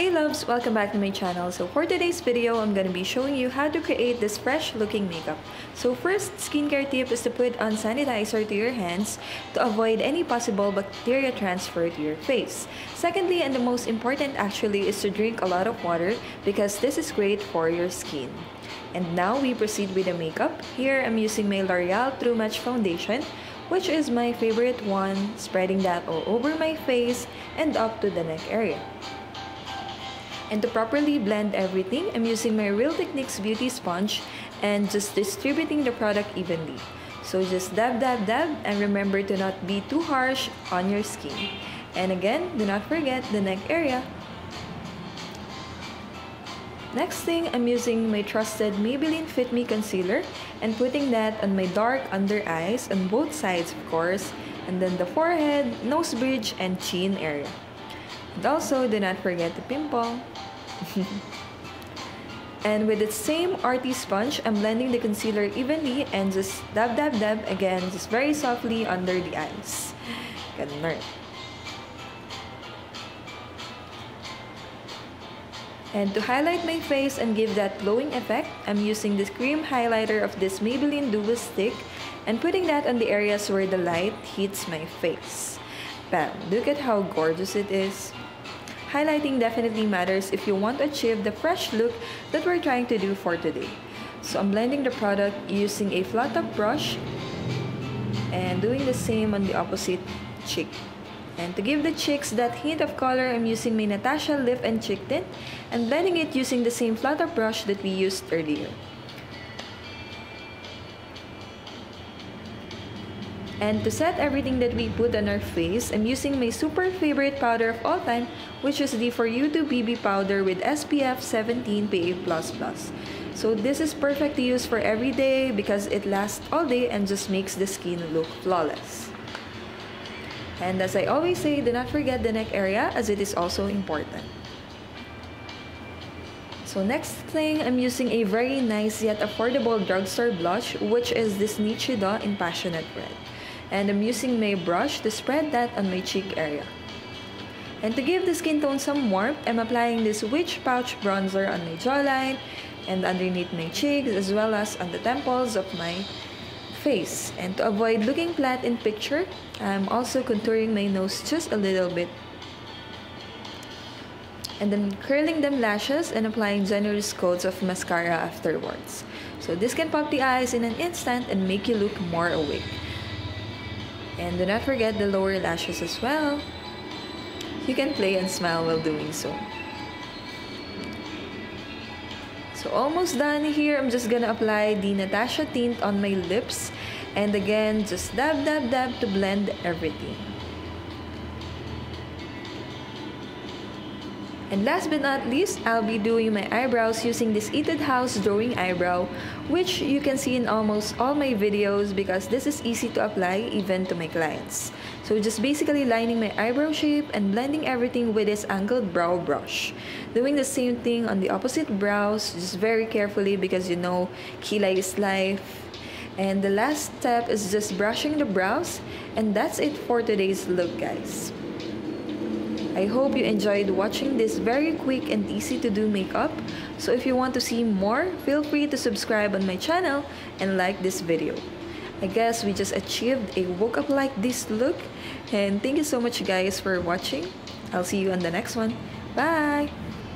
Hey loves, welcome back to my channel. So for today's video, I'm gonna be showing you how to create this fresh looking makeup. So first skincare tip is to put on sanitizer to your hands to avoid any possible bacteria transfer to your face. Secondly, and the most important actually, is to drink a lot of water because this is great for your skin. And now we proceed with the makeup. Here I'm using my L'Oréal True Match Foundation, which is my favorite one, spreading that all over my face and up to the neck area. And to properly blend everything, I'm using my Real Techniques Beauty Sponge and just distributing the product evenly. So just dab, dab, dab, and remember to not be too harsh on your skin. And again, do not forget the neck area. Next thing, I'm using my trusted Maybelline Fit Me Concealer and putting that on my dark under eyes, on both sides of course, and then the forehead, nose bridge, and chin area. And also, do not forget the pimple. And with the same RT sponge, I'm blending the concealer evenly and just dab, dab, dab again, just very softly under the eyes. Ganun. And to highlight my face and give that glowing effect, I'm using this cream highlighter of this Maybelline Duo Stick and putting that on the areas where the light hits my face. Bam! Look at how gorgeous it is. Highlighting definitely matters if you want to achieve the fresh look that we're trying to do for today. So I'm blending the product using a flat top brush and doing the same on the opposite cheek. And to give the cheeks that hint of color, I'm using my Natasha Lip and Cheek Tint and blending it using the same flat top brush that we used earlier. And to set everything that we put on our face, I'm using my super favorite powder of all time, which is the 4U2 BB Powder with SPF 17 PA++. So this is perfect to use for every day because it lasts all day and just makes the skin look flawless. And as I always say, do not forget the neck area as it is also important. So next thing, I'm using a very nice yet affordable drugstore blush, which is this Nichido in Passionate Red. And I'm using my brush to spread that on my cheek area. And to give the skin tone some warmth, I'm applying this Witch Pouch bronzer on my jawline and underneath my cheeks, as well as on the temples of my face. And to avoid looking flat in picture, I'm also contouring my nose just a little bit. And then curling them lashes and applying generous coats of mascara afterwards. So this can pop the eyes in an instant and make you look more awake. And do not forget the lower lashes as well. You can play and smile while doing so. So almost done here. I'm just gonna apply the Natasha tint on my lips. And again, just dab, dab, dab to blend everything. And last but not least, I'll be doing my eyebrows using this Etude House Drawing Eyebrow, which you can see in almost all my videos because this is easy to apply even to my clients. So just basically lining my eyebrow shape and blending everything with this angled brow brush. Doing the same thing on the opposite brows, just very carefully because you know, kilay is life. And the last step is just brushing the brows, and that's it for today's look, guys. I hope you enjoyed watching this very quick and easy to do makeup. So if you want to see more, feel free to subscribe on my channel and like this video. I guess we just achieved a woke up like this look. And thank you so much guys for watching. I'll see you on the next one. Bye!